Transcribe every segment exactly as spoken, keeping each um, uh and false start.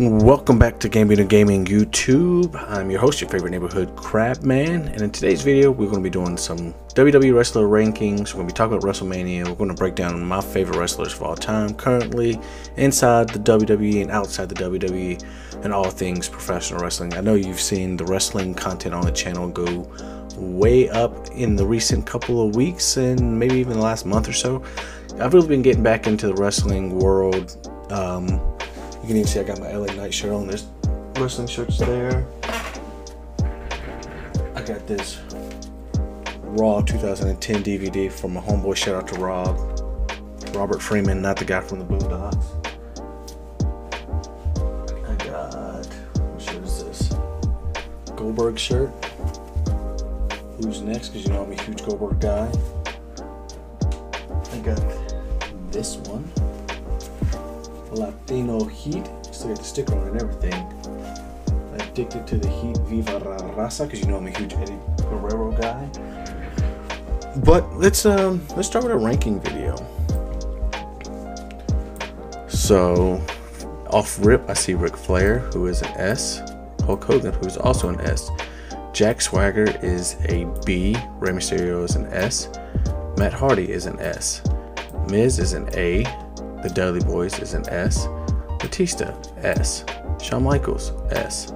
Welcome back to Gambino Gaming YouTube. I'm your host, your favorite neighborhood crab man, and in today's video we're going to be doing some W W E wrestler rankings. We're going to be talking about WrestleMania. We're going to break down my favorite wrestlers of all time currently inside the W W E and outside the W W E, and all things professional wrestling. I know you've seen the wrestling content on the channel go way up in the recent couple of weeks, and maybe even the last month or so. I've really been getting back into the wrestling world. um You can even see I got my L A Knight shirt on. There's wrestling shirts there. I got this Raw two thousand ten D V D from my homeboy. Shout out to Rob. Robert Freeman, not the guy from the Boondocks. I got, what shirt is this? Goldberg shirt. Who's next? Because you know I'm a huge Goldberg guy. I got this one. Latino Heat, still got the sticker on and everything. Addicted to the Heat, Viva La Raza, because you know I'm a huge Eddie Guerrero guy. But let's um let's start with a ranking video. So off rip, I see Ric Flair, who is an S. Hulk Hogan, who is also an S. Jack Swagger is a B. Rey Mysterio is an S. Matt Hardy is an S. Miz is an A. The Dudley Boys is an S. Batista, S. Shawn Michaels, S.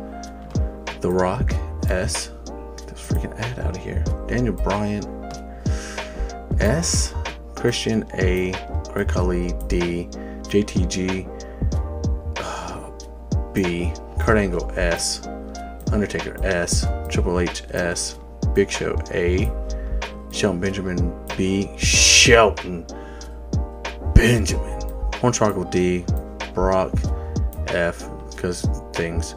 The Rock, S. Get this freaking ad out of here. Daniel Bryan, S. Christian, A. Great Khali, D. J T G, uh, B. Kurt Angle, S. Undertaker, S. Triple H, S. Big Show, A. Shelton Benjamin, B. Shelton Benjamin. Hornswoggle, D. Brock, F, because things.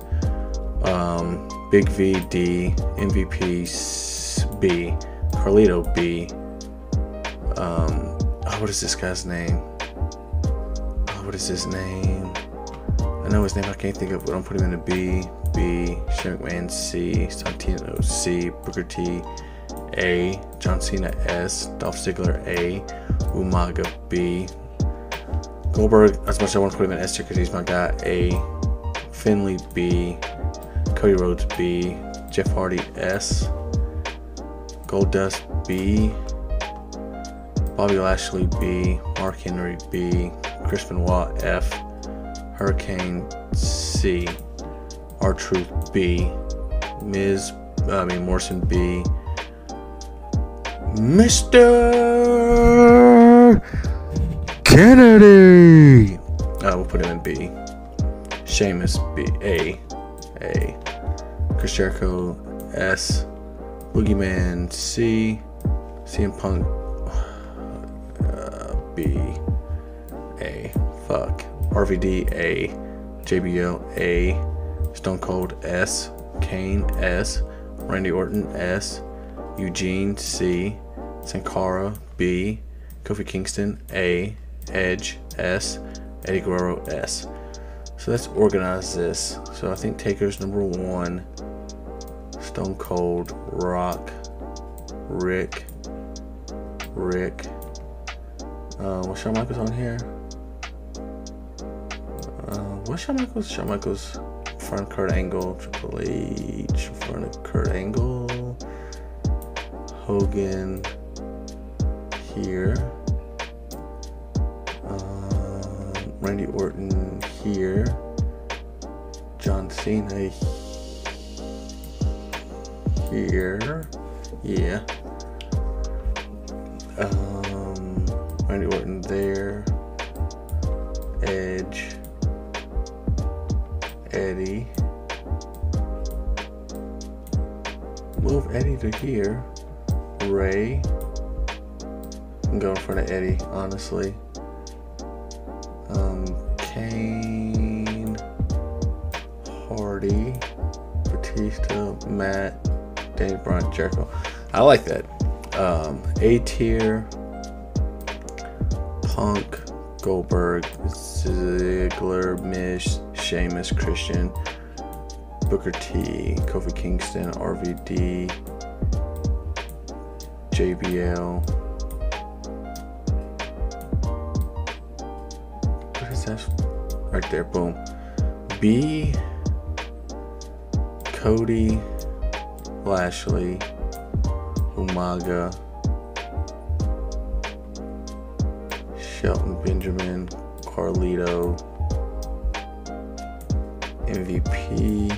Um, Big V, D. M V P, S, B. Carlito, B. Um, oh, what is this guy's name? Oh, what is his name? I know his name, I can't think of it, but I'm putting him in a B. B. Shane McMahon, C. Santino, C. Booker T, A. John Cena, S. Dolph Ziggler, A. Umaga, B. Goldberg, as much as I want to put him in S tier because he's my guy, A. Finley, B. Cody Rhodes, B. Jeff Hardy, S. Goldust, B. Bobby Lashley, B. Mark Henry, B. Chris Benoit, F. Hurricane, C. R-Truth, B. Miz, I mean Morrison, B. Mister Kennedy! Uh, we'll put him in B. Sheamus, B. A. A. Chris Jericho, S. Boogeyman, C. C M Punk, uh, B. A. Fuck. R V D, A. J B L, A. Stone Cold, S. Kane, S. Randy Orton, S. Eugene, C. Sankara, B. Kofi Kingston, A. Edge, S. Eddie Guerrero, S. So let's organize this. So I think Taker's number one, Stone Cold, Rock, Rick, Rick. Uh, was Shawn Michaels on here? Uh, was Shawn Michaels? Shawn Michaels in front of Kurt Angle, Triple H in front of Kurt Angle, Hogan here. Randy Orton here, John Cena here, yeah, um, Randy Orton there, Edge, Eddie, move Eddie to here, Ray, I'm going for the Eddie, honestly. Um, Kane, Hardy, Batista, Matt, Daniel Bryan, Jericho. I like that. Um, A tier, Punk, Goldberg, Ziggler, Miz, Sheamus, Christian, Booker T, Kofi Kingston, R V D, J B L. Right there, boom. B, B, Cody, Lashley, Umaga, Shelton Benjamin, Carlito, M V P,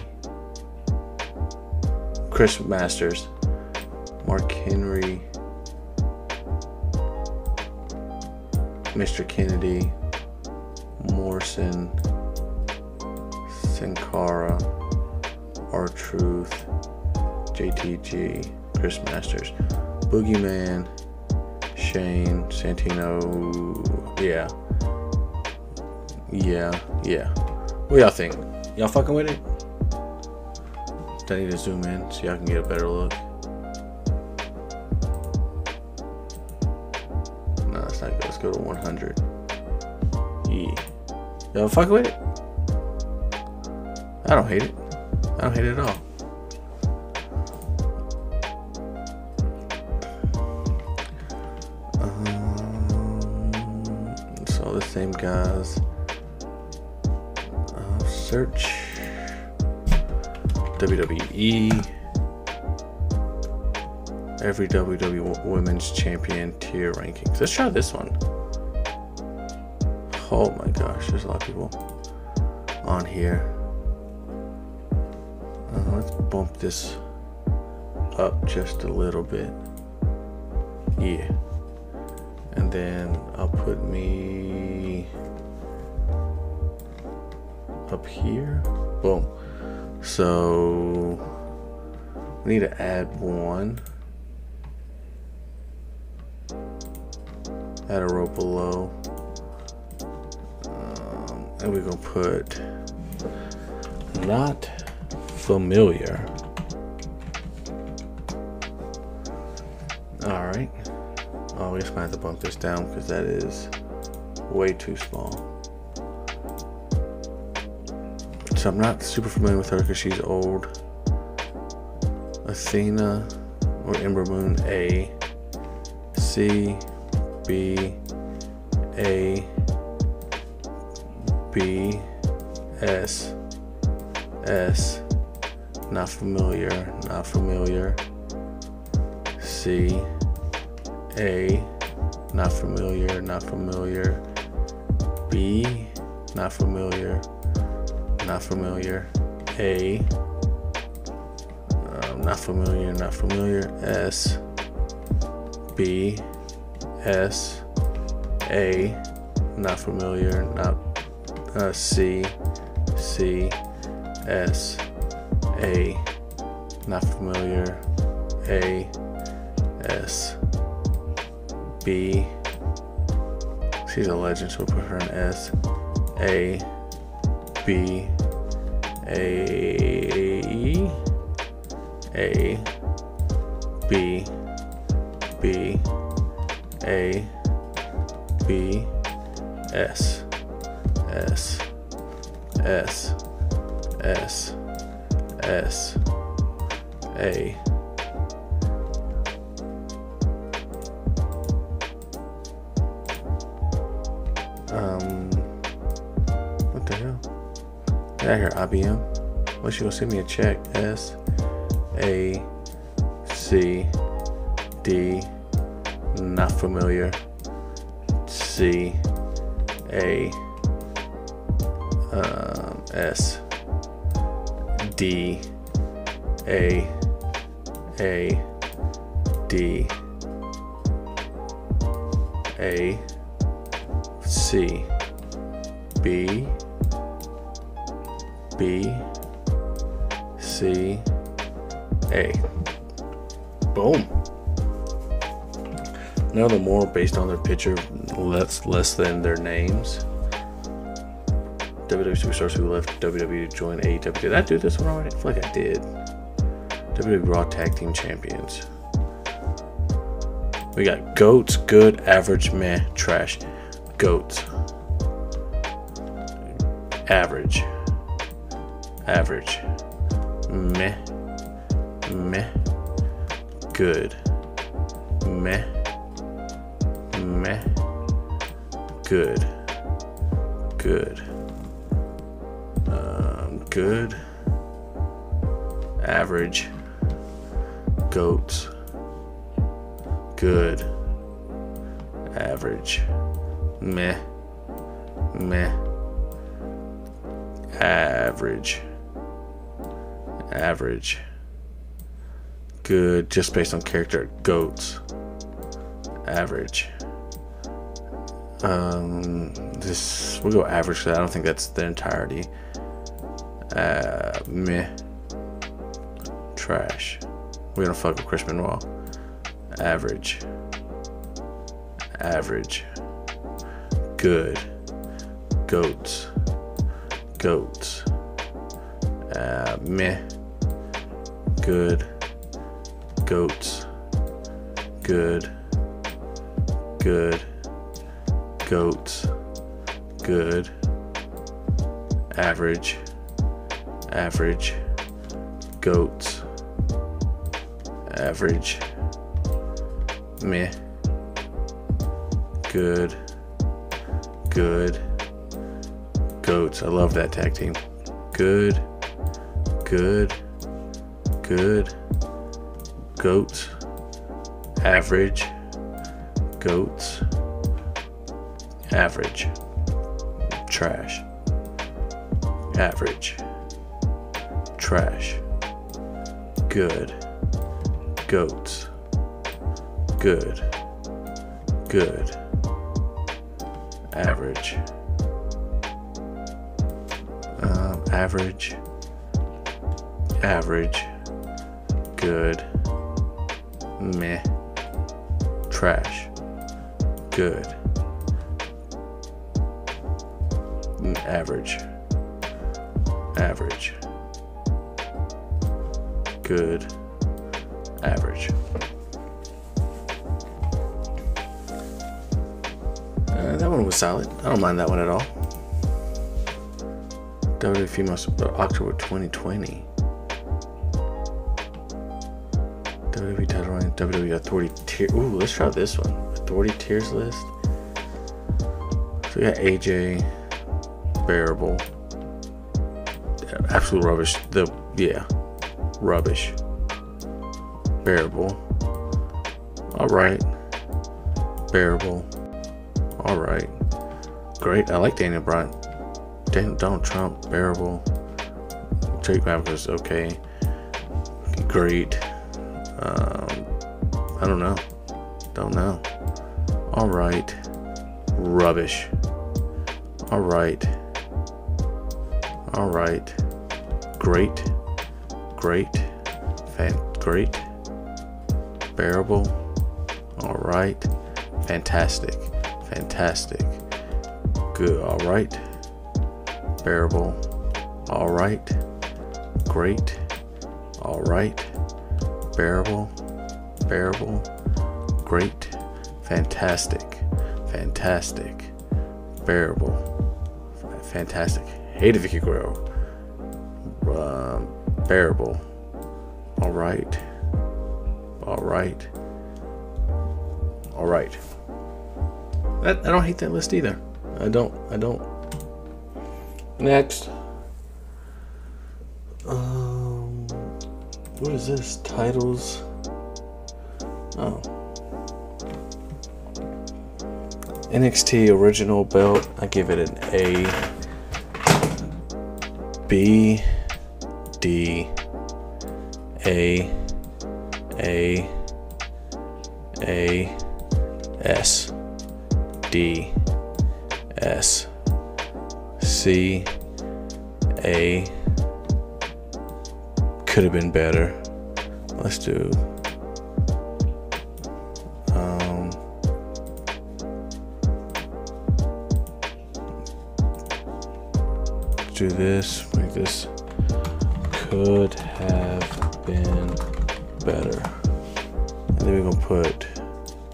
Chris Masters, Mark Henry, Mister Kennedy, Morrison, Sankara, R-Truth, J T G, Chris Masters, Boogeyman, Shane, Santino, yeah, yeah, yeah. What y'all think? Y'all fucking with it? I need to zoom in so y'all can get a better look. No, that's not good. Let's go to one hundred. Yeah. Y'all fuck with it? I don't hate it. I don't hate it at all. Um, it's all the same guys. Uh, search W W E, every W W E Women's Champion tier rankings. Let's try this one. Oh my gosh, there's a lot of people on here. Uh, let's bump this up just a little bit. Yeah. And then I'll put me up here. Boom. So we need to add one, add a row below, um, and we're gonna put not familiar. All right. Oh, we just might have to bump this down because that is way too small. So I'm not super familiar with her because she's old. Athena or Ember Moon, A, C, B, A, B, S, S, not familiar, not familiar, C, A, not familiar, not familiar, B, not familiar, not familiar, A, uh, not familiar, not familiar, S, B, S, A, not familiar, not, uh, C, C, S, A, not familiar, A, S, B, she's a legend, so we'll put her in S, A, B, A, A, B, B, A, B, S, S, S, S, S, A. Um, what the hell? Get out here, I B M. Unless you gonna send me a check. S, A, C, D, not familiar. C, A, um, S, D, A, A, D, A, C, B, B, C, A. Boom. Now the more based on their picture, less less than their names. W W E superstars who left W W E to join A E W. Did I do this one already? I feel like I did. W W E Raw Tag Team Champions. We got goats, good, average, meh, trash. Goats. Average. Average. Meh. Meh. Good. Meh. Meh. Good. Good. Uh, good, average, goats, good, average, meh, meh, average, average, good, just based on character, goats, average. Um, this we'll go average. I don't think that's the entirety. Uh, meh, trash. We don't fuck with Chris Benoit. Average, average, good, goats, goats. Uh, meh, good, goats, good, good. Goats, good, average, average, goats, average, meh, good, good, goats. I love that tag team. Good, good, good, goats, average, goats, average, trash, average, trash, good, goats, good, good, average, um, average, average, good, meh, trash, good, average, average, good, average. Uh, that one was solid. I don't mind that one at all. W W E most October twenty twenty. W W E title line. W W E authority tier. Ooh, let's try this one. Authority tiers list. So we got A J. Bearable, absolute rubbish. The yeah, rubbish. Bearable, all right. Bearable, all right. Great. I like Daniel Bryan. Dan, Donald Trump. Bearable. Jake Rapp was okay. Great. Um, I don't know. Don't know. All right. Rubbish. All right. All right, great, great, fan, great, bearable, all right, fantastic, fantastic, good, all right, bearable, all right, great, all right, bearable, bearable, great, fantastic, fantastic, bearable, fantastic. Hated Vicky Guerrero. Um, bearable. All right. All right. All right. That, I don't hate that list either. I don't. I don't. Next. Um. What is this? Titles. Oh. N X T original belt. I give it an A. B, D, A, A, A, S, D, S, C, A, could have been better. Let's do, um, let's do this. This could have been better. And then we're gonna put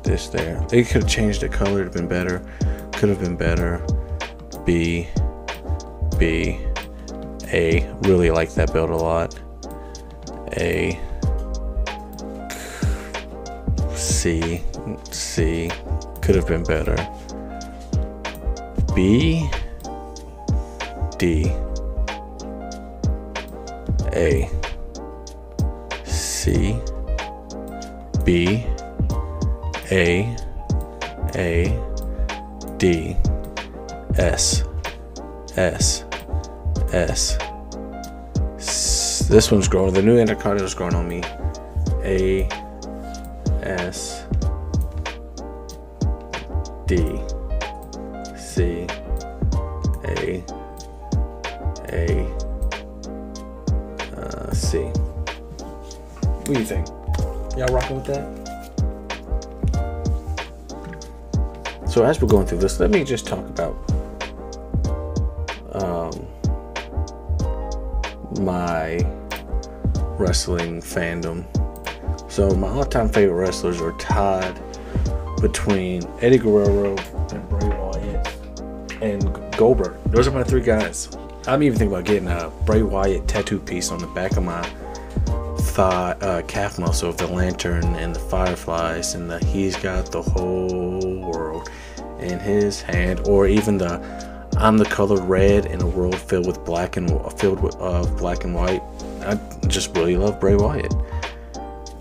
this there. They could have changed the color, it'd been better. Could have been better. B, B, A. Really like that belt a lot. A, C, C. Could have been better. B, D. A, C, B, A, A, D, S, S, S, S. This one's growing. The new Intercontinental is growing on me. A, S, D, C, A, A, uh, C. What do you think? Y'all rocking with that? So as we're going through this, let me just talk about um, my wrestling fandom. So my all-time favorite wrestlers are tied between Eddie Guerrero and Bray Wyatt and Goldberg. Those are my three guys. I'm even thinking about getting a Bray Wyatt tattoo piece on the back of my thigh, uh, calf muscle of the lantern and the fireflies and the he's got the whole world in his hand, or even the I'm the color red in a world filled with black and filled with uh, black and white. I just really love Bray Wyatt.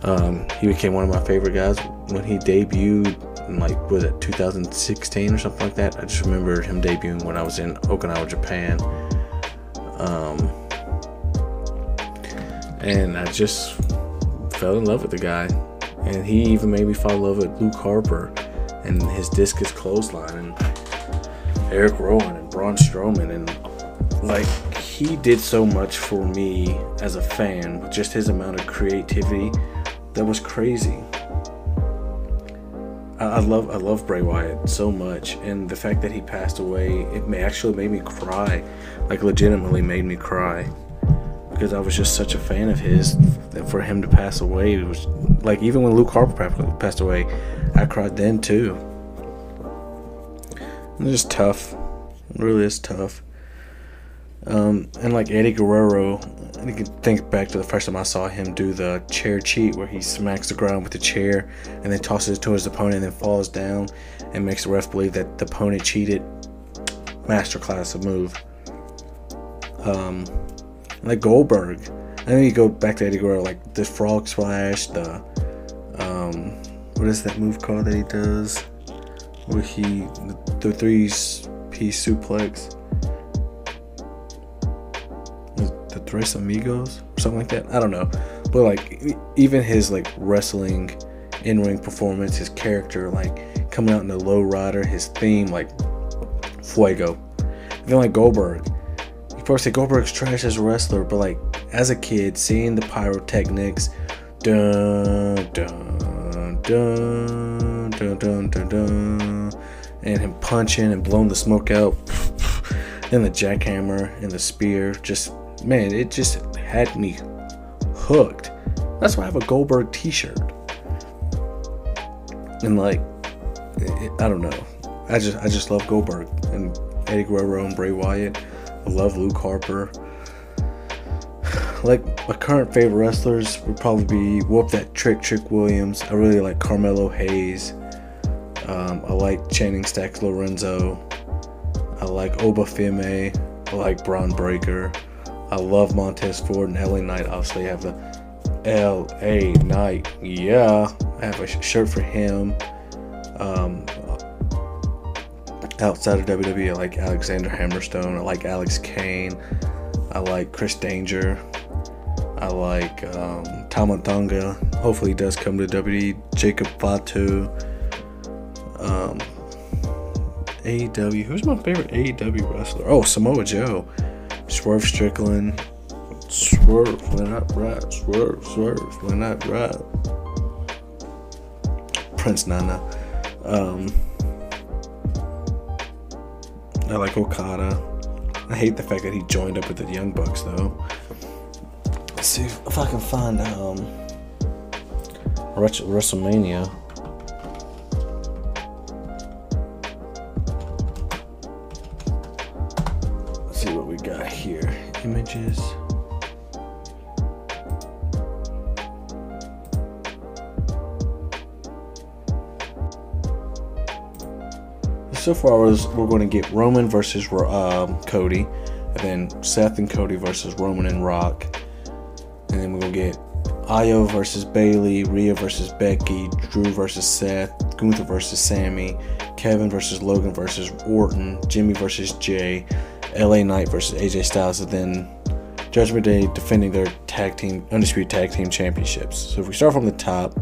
Um, he became one of my favorite guys when he debuted in, like, was it two thousand sixteen or something like that? I just remember him debuting when I was in Okinawa, Japan. Um, and I just fell in love with the guy, and he even made me fall in love with Luke Harper and his discus clothesline and Eric Rowan and Braun Strowman, and like, he did so much for me as a fan with just his amount of creativity. That was crazy. I, I love I love Bray Wyatt so much, and the fact that he passed away, it may actually made me cry, like legitimately made me cry, because I was just such a fan of his. That for him to pass away, it was like, even when Luke Harper passed away, I cried then too. It's just tough. It really is tough. Um, and like Eddie Guerrero, I can think back to the first time I saw him do the chair cheat, where he smacks the ground with the chair and then tosses it to his opponent and then falls down and makes the ref believe that the opponent cheated. Masterclass of move. Um, like Goldberg, I think you go back to Eddie Guerrero, like the frog splash, the um, what is that move called that he does, where he the three-piece suplex. The Tres Amigos or something like that, I don't know. But like, even his like wrestling in-ring performance, his character, like coming out in the low rider, his theme, like fuego. And then like Goldberg, you probably say Goldberg's trash as a wrestler, but like as a kid, seeing the pyrotechnics, dun dun dun dun dun dun dun, and him punching and blowing the smoke out, and the jackhammer and the spear, just, man, it just had me hooked. That's why I have a Goldberg t-shirt. And like, it, I don't know, I just I just love Goldberg and Eddie Guerrero and Bray Wyatt. I love Luke Harper. Like, my current favorite wrestlers would probably be Whoop That Trick Trick Williams. I really like Carmelo Hayes. um, I like Channing Stacks Lorenzo. I like Obafemi. I like Braun Breaker. I love Montez Ford and L A Knight. Obviously, I have the L A Knight. Yeah, I have a shirt for him. Um, outside of W W E, I like Alexander Hammerstone. I like Alex Kane. I like Chris Danger. I like um, Tama Tonga. Hopefully, he does come to W W E. Jacob Fatu. Um, A E W. Who's my favorite A E W wrestler? Oh, Samoa Joe. Swerve Strickland. Swerve, why not ride? Swerve, swerve, why not ride? Prince Nana. Um, I like Okada. I hate the fact that he joined up with the Young Bucks, though. Let's see if, if I can find um, WrestleMania. Images. So far, we're going to get Roman versus um, Cody, and then Seth and Cody versus Roman and Rock, And then we're going to get Io versus Bayley, Rhea versus Becky, Drew versus Seth, Gunther versus Sammy, Kevin versus Logan versus Orton, Jimmy versus Jay, L A Knight versus A J Styles, and then Judgment Day defending their tag team, undisputed tag team championships. So if we start from the top,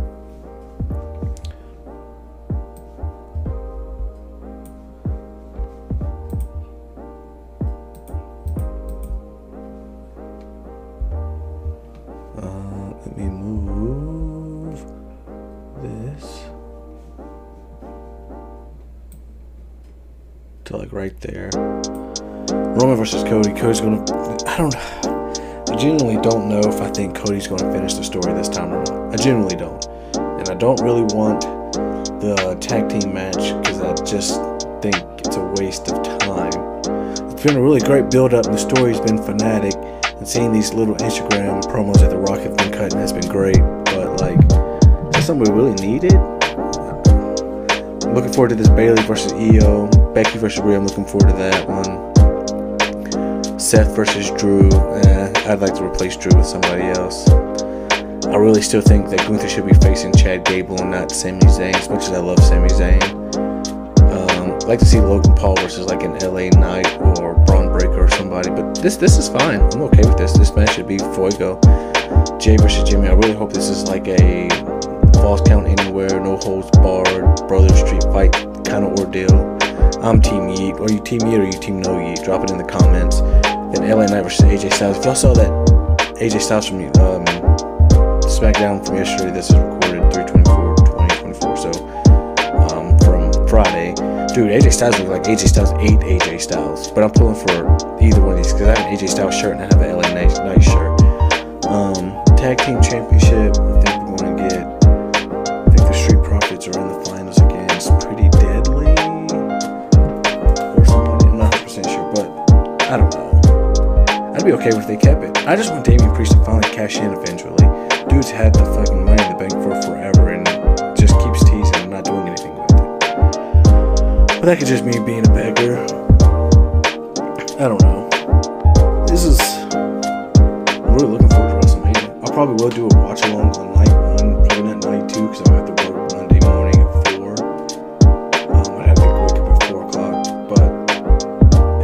uh, let me move this to like right there. Roman versus Cody. Cody's gonna. I don't know. I genuinely don't know if I think Cody's going to finish the story this time or not. I genuinely don't. And I don't really want the tag team match because I just think it's a waste of time. It's been a really great build-up and the story's been fanatic. And seeing these little Instagram promos that The Rock have been cutting has been great. But, like, is that something we really needed? I'm looking forward to this Bayley versus E O. Becky versus Rhea, I'm looking forward to that one. Seth versus Drew, eh, I'd like to replace Drew with somebody else. I really still think that Gunther should be facing Chad Gable and not Sami Zayn, as much as I love Sami Zayn. Um, I'd like to see Logan Paul versus like an L A Knight or Braun Breaker or somebody, but this this is fine. I'm okay with this. This match should be Fuego. Jay versus Jimmy, I really hope this is like a false count anywhere, no holds barred, brother street fight kind of ordeal. I'm Team Yeet. Are you Team Yeet or are you Team No Yeet? Drop it in the comments. Then L A Knight versus A J Styles. If y'all saw that A J Styles from um, SmackDown from yesterday, this is recorded three twenty-four twenty twenty-four, so um, from Friday. Dude, A J Styles looked like A J Styles ate A J Styles, but I'm pulling for either one of these because I have an A J Styles shirt and I have an L A Knight, Knight shirt. Um, Tag Team Championship, I think we're going to get, I think the Street Profits are in the finals again. It's pretty deadly or somebody, I'm not one hundred percent sure, but I don't know. I'd be okay with if they kept it. I just want Damian Priest to finally cash in eventually. Dude's had the fucking money in the bank for forever and just keeps teasing and not doing anything with it. But that could just mean being a beggar. I don't know. This is... I'm really looking forward to WrestleMania. I probably will do a watch along on night one, probably not night two because I'll have to work Monday morning at four. Um, I'd have to wake up at four o'clock. But,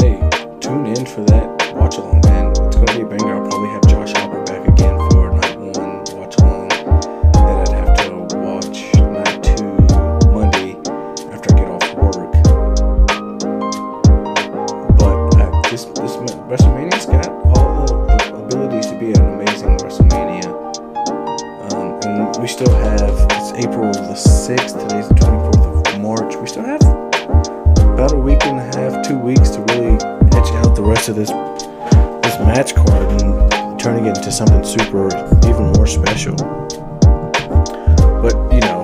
hey, tune in for that. Watch along, man. It's going to be a banger. I'll probably have Josh Hopper back again for night one watch along. Then I'd have to watch night two Monday after I get off work. But uh, this this WrestleMania's got all the, the abilities to be an amazing WrestleMania. Um, and we still have, it's April the sixth. Today's the twenty-fourth of March. We still have about a week and a half, two weeks to really etch out the rest of this. Match card and turning it into something super, even more special. But you know,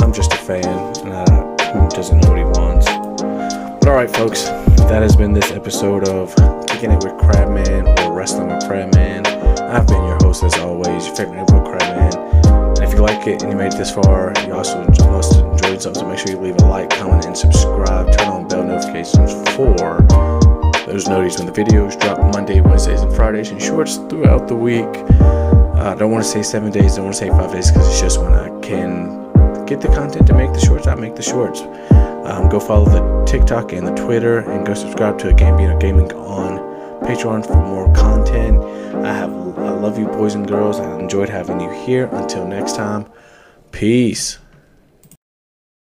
I'm just a fan and uh, who doesn't know what he wants. But alright folks, that has been this episode of Kicking It With Crabman or Wrestling With Crabman. I've been your host as always, your favorite input Crabman. And if you like it and you made it this far, you also must have enjoyed something, so make sure you leave a like, comment, and subscribe. Turn on bell notifications for those notices when the videos drop Monday, Wednesdays, and Fridays, and shorts throughout the week. I uh, don't want to say seven days, don't want to say five days, because it's just when I can get the content to make the shorts, I make the shorts. Um, go follow the TikTok and the Twitter, and go subscribe to Gambino Gaming on Patreon for more content. I have, I love you boys and girls, I enjoyed having you here. Until next time, peace.